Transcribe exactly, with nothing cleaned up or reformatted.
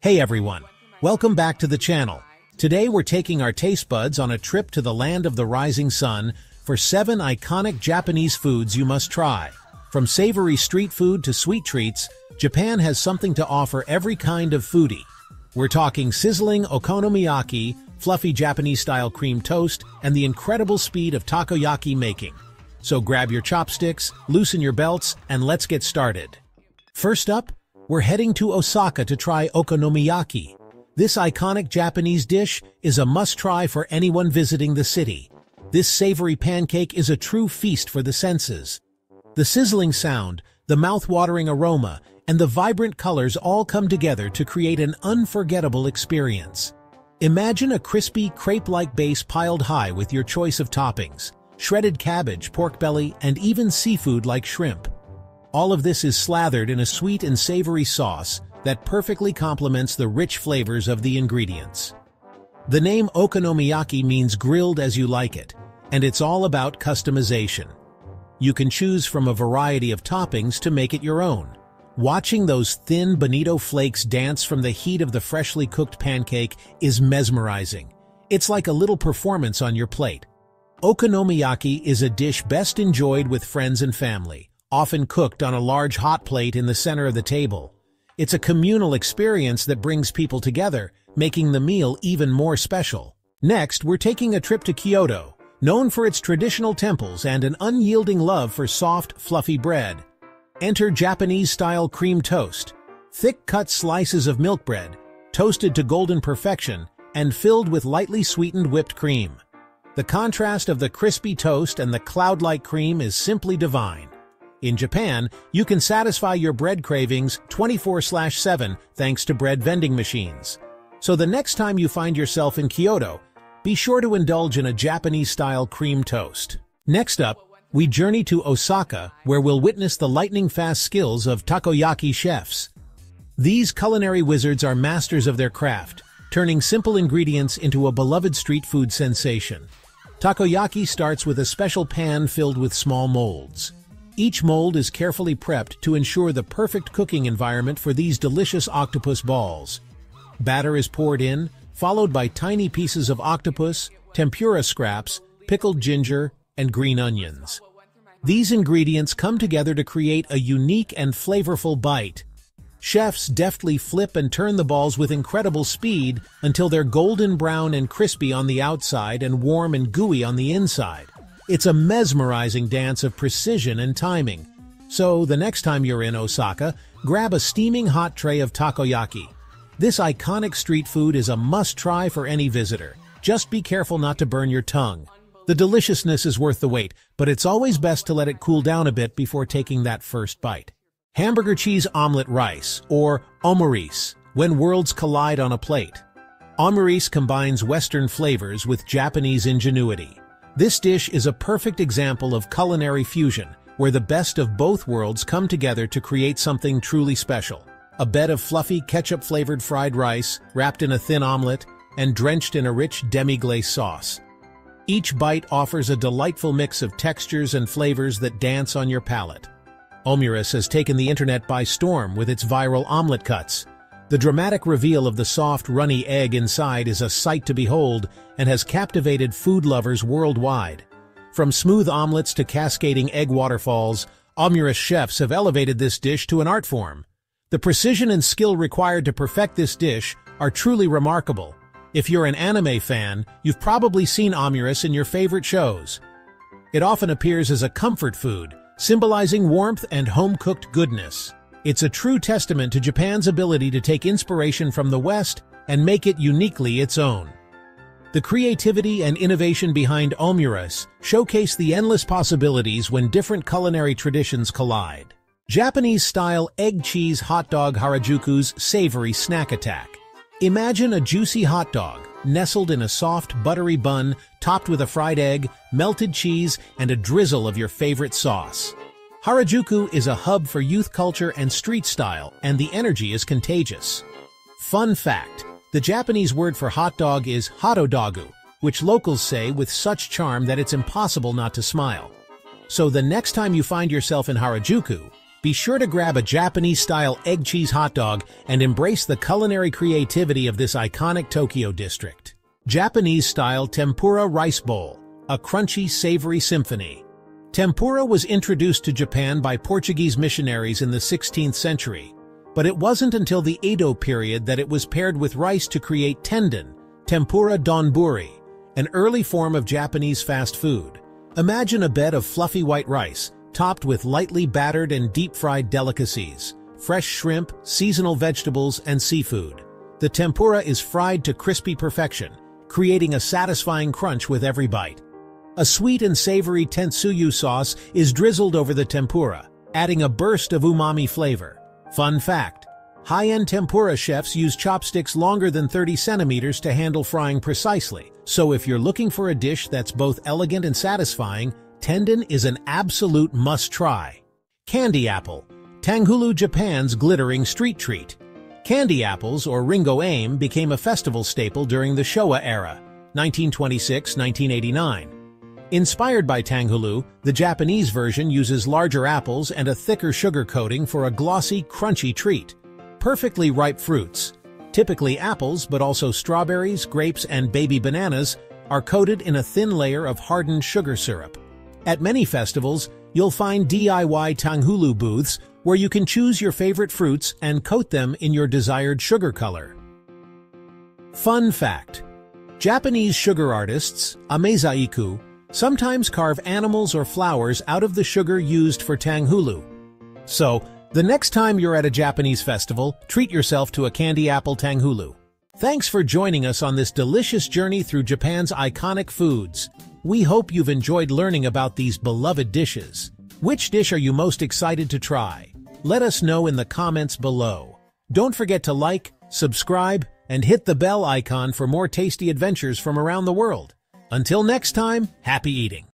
Hey everyone, welcome back to the channel. Today we're taking our taste buds on a trip to the land of the rising sun for seven iconic Japanese foods you must try. From savory street food to sweet treats, Japan has something to offer every kind of foodie. We're talking sizzling okonomiyaki, fluffy Japanese-style cream toast, and the incredible speed of takoyaki making. So grab your chopsticks, loosen your belts, and let's get started. First up, we're heading to Osaka to try okonomiyaki. This iconic Japanese dish is a must-try for anyone visiting the city. This savory pancake is a true feast for the senses. The sizzling sound, the mouth-watering aroma, and the vibrant colors all come together to create an unforgettable experience. Imagine a crispy, crepe-like base piled high with your choice of toppings, shredded cabbage, pork belly, and even seafood like shrimp. All of this is slathered in a sweet and savory sauce that perfectly complements the rich flavors of the ingredients. The name okonomiyaki means grilled as you like it, and it's all about customization. You can choose from a variety of toppings to make it your own. Watching those thin bonito flakes dance from the heat of the freshly cooked pancake is mesmerizing. It's like a little performance on your plate. Okonomiyaki is a dish best enjoyed with friends and family, often cooked on a large hot plate in the center of the table. It's a communal experience that brings people together, making the meal even more special. Next, we're taking a trip to Kyoto, known for its traditional temples and an unyielding love for soft, fluffy bread. Enter Japanese-style cream toast, thick-cut slices of milk bread, toasted to golden perfection and filled with lightly sweetened whipped cream. The contrast of the crispy toast and the cloud-like cream is simply divine. In Japan, you can satisfy your bread cravings twenty-four seven thanks to bread vending machines. So the next time you find yourself in Kyoto, be sure to indulge in a Japanese-style cream toast. Next up, we journey to Osaka, where we'll witness the lightning-fast skills of takoyaki chefs. These culinary wizards are masters of their craft, turning simple ingredients into a beloved street food sensation. Takoyaki starts with a special pan filled with small molds. Each mold is carefully prepped to ensure the perfect cooking environment for these delicious octopus balls. Batter is poured in, followed by tiny pieces of octopus, tempura scraps, pickled ginger, and green onions. These ingredients come together to create a unique and flavorful bite. Chefs deftly flip and turn the balls with incredible speed until they're golden brown and crispy on the outside and warm and gooey on the inside. It's a mesmerizing dance of precision and timing. So, the next time you're in Osaka, grab a steaming hot tray of takoyaki. This iconic street food is a must-try for any visitor. Just be careful not to burn your tongue. The deliciousness is worth the wait, but it's always best to let it cool down a bit before taking that first bite. Hamburger cheese omelette rice, or omurice, when worlds collide on a plate. Omurice combines Western flavors with Japanese ingenuity. This dish is a perfect example of culinary fusion, where the best of both worlds come together to create something truly special. A bed of fluffy ketchup-flavored fried rice, wrapped in a thin omelette, and drenched in a rich demi-glace sauce. Each bite offers a delightful mix of textures and flavors that dance on your palate. Omurice has taken the internet by storm with its viral omelette cuts. The dramatic reveal of the soft, runny egg inside is a sight to behold and has captivated food lovers worldwide. From smooth omelettes to cascading egg waterfalls, omurice chefs have elevated this dish to an art form. The precision and skill required to perfect this dish are truly remarkable. If you're an anime fan, you've probably seen omurice in your favorite shows. It often appears as a comfort food, symbolizing warmth and home-cooked goodness. It's a true testament to Japan's ability to take inspiration from the West and make it uniquely its own. The creativity and innovation behind omurice showcase the endless possibilities when different culinary traditions collide. Japanese-style egg cheese hot dog, Harajuku's savory snack attack. Imagine a juicy hot dog nestled in a soft, buttery bun topped with a fried egg, melted cheese, and a drizzle of your favorite sauce. Harajuku is a hub for youth culture and street style, and the energy is contagious. Fun fact, the Japanese word for hot dog is hotodogu, which locals say with such charm that it's impossible not to smile. So the next time you find yourself in Harajuku, Be sure to grab a Japanese-style egg cheese hot dog and embrace the culinary creativity of this iconic Tokyo district. Japanese-style tempura rice bowl, a crunchy, savory symphony. Tempura was introduced to Japan by Portuguese missionaries in the sixteenth century, but it wasn't until the Edo period that it was paired with rice to create tendon, tempura donburi, an early form of Japanese fast food. Imagine a bed of fluffy white rice, topped with lightly battered and deep-fried delicacies, fresh shrimp, seasonal vegetables, and seafood. The tempura is fried to crispy perfection, creating a satisfying crunch with every bite. A sweet and savory tentsuyu sauce is drizzled over the tempura, adding a burst of umami flavor. Fun fact: high-end tempura chefs use chopsticks longer than thirty centimeters to handle frying precisely, so if you're looking for a dish that's both elegant and satisfying, tendon is an absolute must-try. Candy apple, Tanghulu, Japan's glittering street treat. Candy apples, or Ringo Ame, became a festival staple during the Showa era, nineteen twenty-six to nineteen eighty-nine. Inspired by Tanghulu, the Japanese version uses larger apples and a thicker sugar coating for a glossy, crunchy treat. Perfectly ripe fruits, typically apples but also strawberries, grapes, and baby bananas, are coated in a thin layer of hardened sugar syrup. At many festivals, you'll find D I Y Tanghulu booths where you can choose your favorite fruits and coat them in your desired sugar color. Fun fact: Japanese sugar artists, Amezaiku, sometimes carve animals or flowers out of the sugar used for Tanghulu. So, the next time you're at a Japanese festival, treat yourself to a candy apple Tanghulu. Thanks for joining us on this delicious journey through Japan's iconic foods. We hope you've enjoyed learning about these beloved dishes. Which dish are you most excited to try? Let us know in the comments below. Don't forget to like, subscribe, and hit the bell icon for more tasty adventures from around the world. Until next time, happy eating!